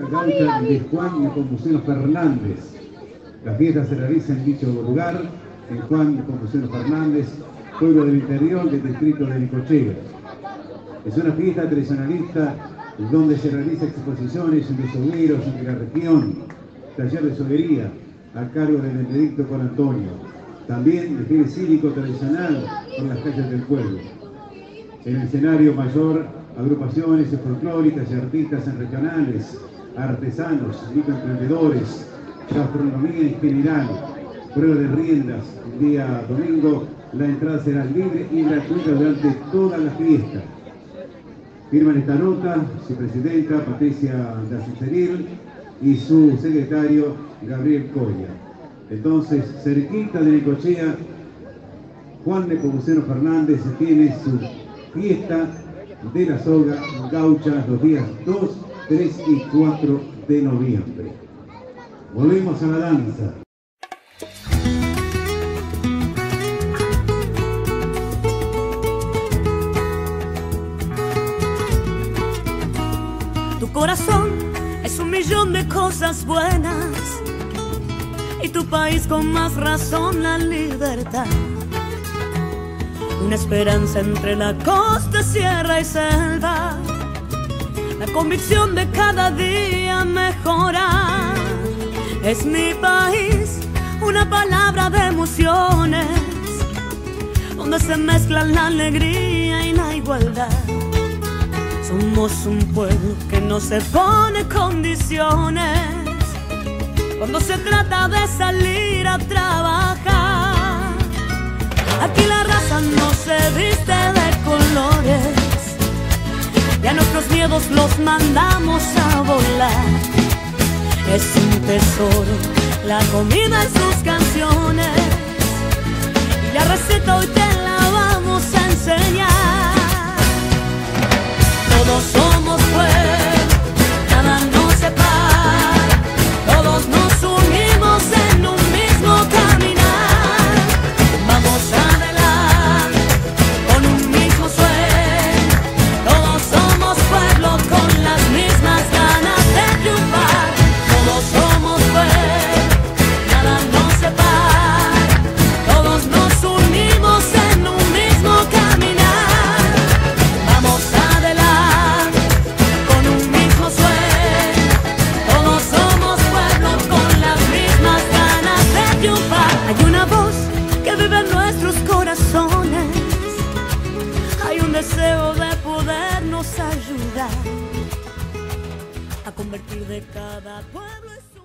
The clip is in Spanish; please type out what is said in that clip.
Gaucha de Juan N. Fernández. Las fiestas se realizan en dicho lugar, en Juan N. Fernández, pueblo del interior del distrito de Necochea. Es una fiesta tradicionalista donde se realizan exposiciones entre sogueros de la región, taller de soguería a cargo de Benedicto Juan Antonio. También desfile cívico tradicional por las calles del pueblo. En el escenario mayor, agrupaciones folclóricas y artistas regionales, artesanos, microemprendedores, gastronomía en general, prueba de riendas. El día domingo la entrada será libre y gratuita durante toda la fiesta. Firman esta nota su presidenta Patricia Dasseville y su secretario Gabriel Coria. Entonces, cerquita de Necochea, Juan Nepomuceno Fernández tiene su fiesta de la soga gaucha los días 2, 3 y 4 de noviembre. Volvemos a la danza. Tu corazón es un millón de cosas buenas y tu país con más razón la libertad. Una esperanza entre la costa, sierra y selva, la convicción de cada día mejorar. Es mi país, una palabra de emociones, donde se mezclan la alegría y la igualdad. Somos un pueblo que no se pone condiciones cuando se trata de salir a trabajar. Aquí la raza no se viste de colores y a nuestros miedos los mandamos a volar. Es un tesoro, la comida en sus canciones, y la receta hoy te la vamos a enseñar. Todos somos pueblo, nada nos separa, todos nos unimos en un mismo caminar. Vamos adelante con un mismo sueño, todos somos pueblo con las mismas ganas de triunfar. Todos somos pueblo, nada nos separa, todos nos unimos en un mismo caminar. Vamos adelante con un mismo sueño, todos somos pueblo con las mismas ganas de triunfar. Hay una voz que vive en nuestros corazones, hay un deseo de podernos ayudar a convertir de cada pueblo.